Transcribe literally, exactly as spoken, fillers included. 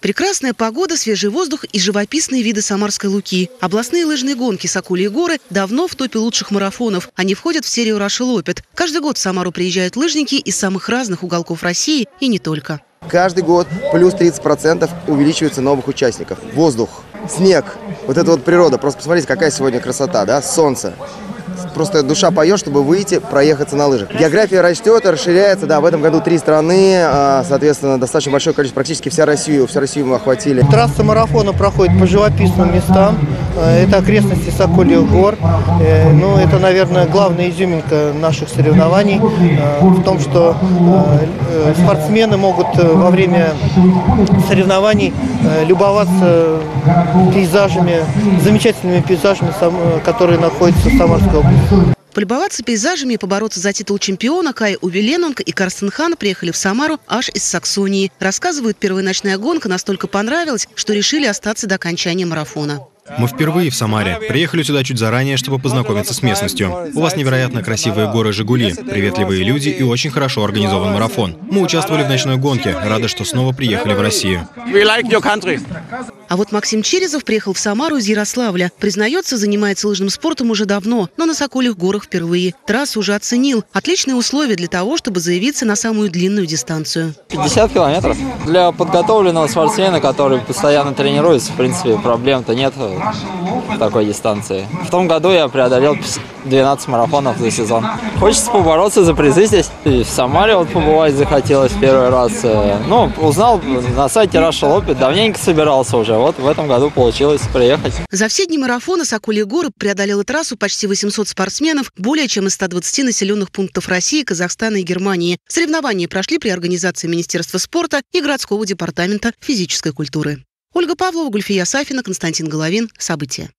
Прекрасная погода, свежий воздух и живописные виды Самарской Луки. Областные лыжные гонки «Сокольи горы» давно в топе лучших марафонов. Они входят в серию «Раша Лоппет». Каждый год в Самару приезжают лыжники из самых разных уголков России и не только. Каждый год плюс тридцать процентов увеличивается новых участников. Воздух, снег, вот эта вот природа. Просто посмотрите, какая сегодня красота, да? Солнце. Просто душа поет, чтобы выйти, проехаться на лыжах. География растет, расширяется. Да, в этом году три страны, соответственно, достаточно большое количество, практически вся Россию, всю Россию мы охватили. Трасса марафона проходит по живописным местам. Это окрестности Сокольих гор. Ну, это, наверное, главная изюминка наших соревнований в том, что спортсмены могут во время соревнований любоваться пейзажами, замечательными пейзажами, которые находятся в Самарской области. Полюбоваться пейзажами и побороться за титул чемпиона Кай Увиленунг и Карстен Хан приехали в Самару аж из Саксонии. Рассказывают, первая ночная гонка настолько понравилась, что решили остаться до окончания марафона. Мы впервые в Самаре. Приехали сюда чуть заранее, чтобы познакомиться с местностью. У вас невероятно красивые горы Жигули, приветливые люди и очень хорошо организован марафон. Мы участвовали в ночной гонке. Рады, что снова приехали в Россию. А вот Максим Черезов приехал в Самару из Ярославля. Признается, занимается лыжным спортом уже давно, но на Сокольих горах впервые. Трассу уже оценил. Отличные условия для того, чтобы заявиться на самую длинную дистанцию. пятьдесят километров. Для подготовленного спортсмена, который постоянно тренируется, в принципе, проблем-то нет в такой дистанции. В том году я преодолел двенадцать марафонов за сезон. Хочется побороться за призы здесь. И в Самаре вот побывать захотелось в первый раз. Ну, узнал на сайте Раша Лоппет, давненько собирался уже. Вот в этом году получилось приехать. За все дни марафона «Сокольи горы» преодолела трассу почти восемьсот спортсменов, более чем из ста двадцати населенных пунктов России, Казахстана и Германии. Соревнования прошли при организации Министерства спорта и городского департамента физической культуры. Ольга Павлова, Gulfiya Safina, Константин Головин. События.